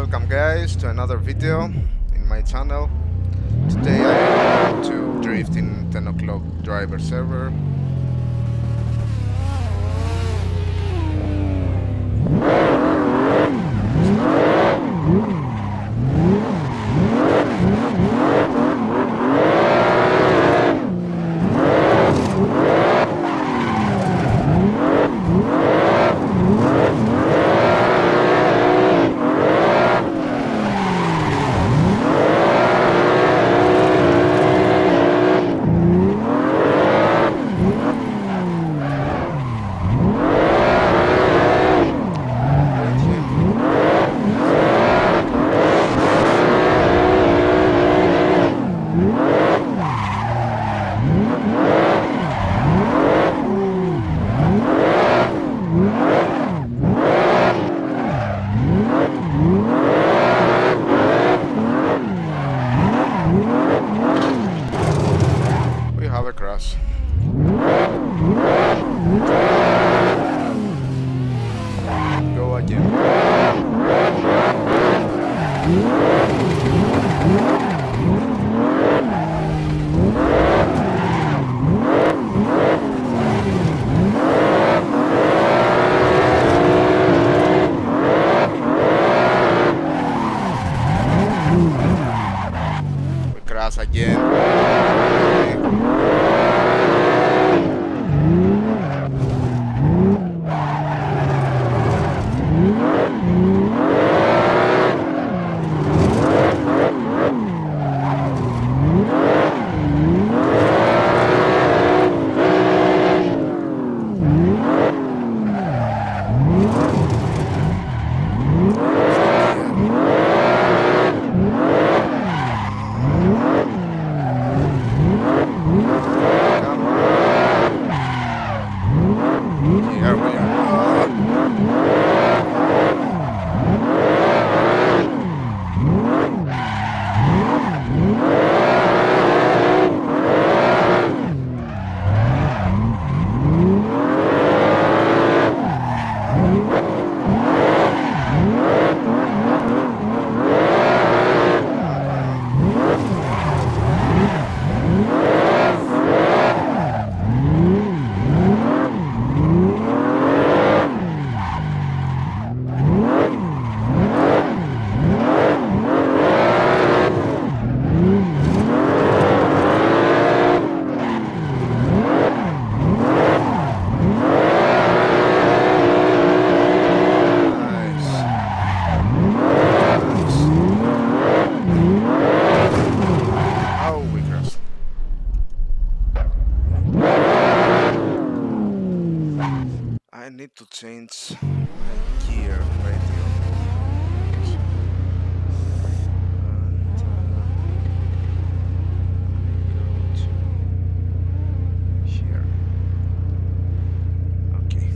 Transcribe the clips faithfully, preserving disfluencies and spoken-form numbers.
Welcome guys to another video in my channel. Today I am to drift in ten o'clock driver server. Change my gear radio. And, uh, here. Okay.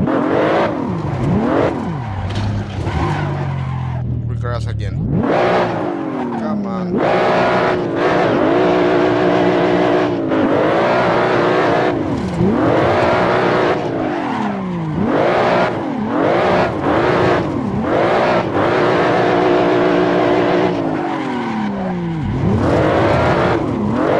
All right.